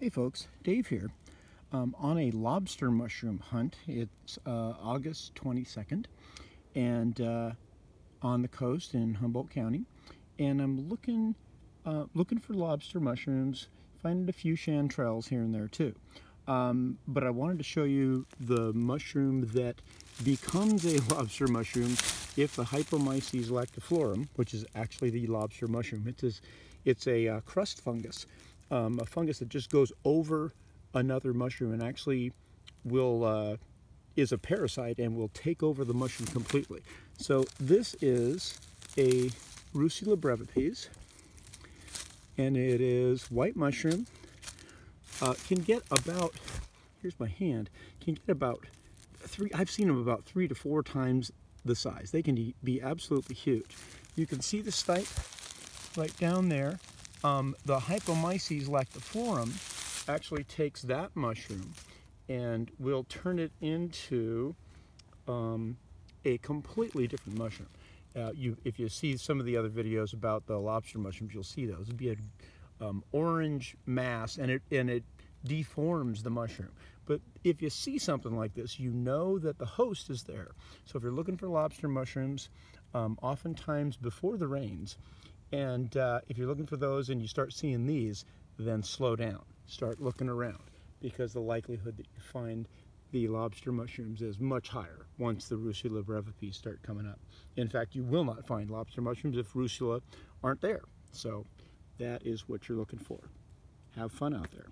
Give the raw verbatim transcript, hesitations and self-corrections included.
Hey folks, Dave here. Um, on a lobster mushroom hunt, it's uh, August twenty-second, and uh, on the coast in Humboldt County, and I'm looking uh, looking for lobster mushrooms, finding a few chanterelles here and there too. Um, but I wanted to show you the mushroom that becomes a lobster mushroom if the Hypomyces lactiflorum, which is actually the lobster mushroom, it is, it's a uh, crust fungus. Um, a fungus that just goes over another mushroom and actually will uh, is a parasite and will take over the mushroom completely. So this is a Russula brevipes, and it is white mushroom. Uh, can get about, here's my hand, can get about three, I've seen them about three to four times the size. They can be absolutely huge. You can see the stipe right down there. Um, the Hypomyces lactiflorum actually takes that mushroom and will turn it into um, a completely different mushroom. Uh, you, if you see some of the other videos about the lobster mushrooms, you'll see those. It'll be an um, orange mass, and it, and it deforms the mushroom. But if you see something like this, you know that the host is there. So if you're looking for lobster mushrooms, um, oftentimes before the rains, and uh, if you're looking for those and you start seeing these, then slow down. Start looking around, because the likelihood that you find the lobster mushrooms is much higher once the Russula brevipes start coming up. In fact, you will not find lobster mushrooms if Russula aren't there. So that is what you're looking for. Have fun out there.